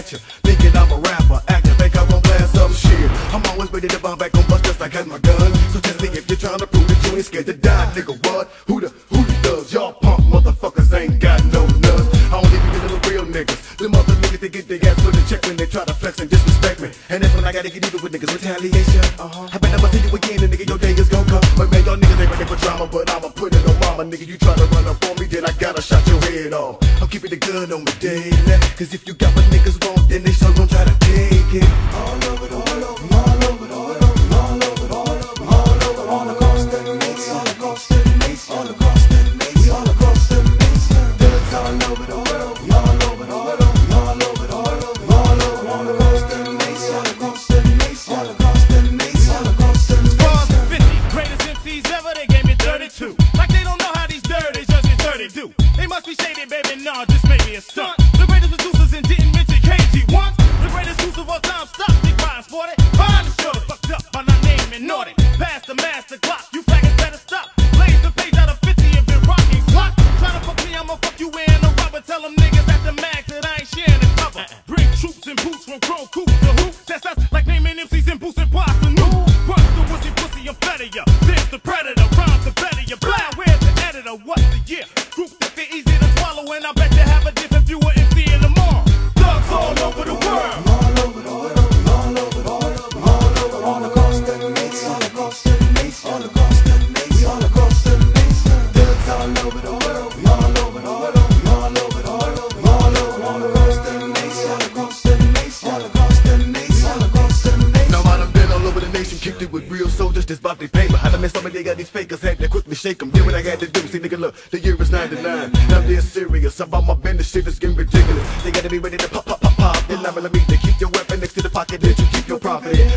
at you, thinking I'm a rapper, acting like I won't blast some shit. I'm always ready to bomb back on bust just like I got my gun. So just think if you're trying to prove that you ain't scared to die, nigga, what? Who the thugs? Y'all punk motherfuckers ain't got no nuts. I don't even get to the real niggas. Them other niggas, they get their ass put in check when they try to flex and disrespect me. And that's when I gotta get even with niggas, retaliation. I bet I'ma see you again, and nigga, your day is gon' come. But man, y'all niggas ain't ready for drama, but I'ma put it on mama. Nigga, you try to run up on me, then I gotta shot your head off. I'm keeping the gun on me daily, cause if you got what niggas want, then they sure gon' try to take it. All over the world.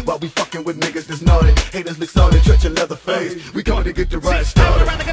While we fucking with niggas that's naughty, haters look solid, touch your leather face. We come to get the right started.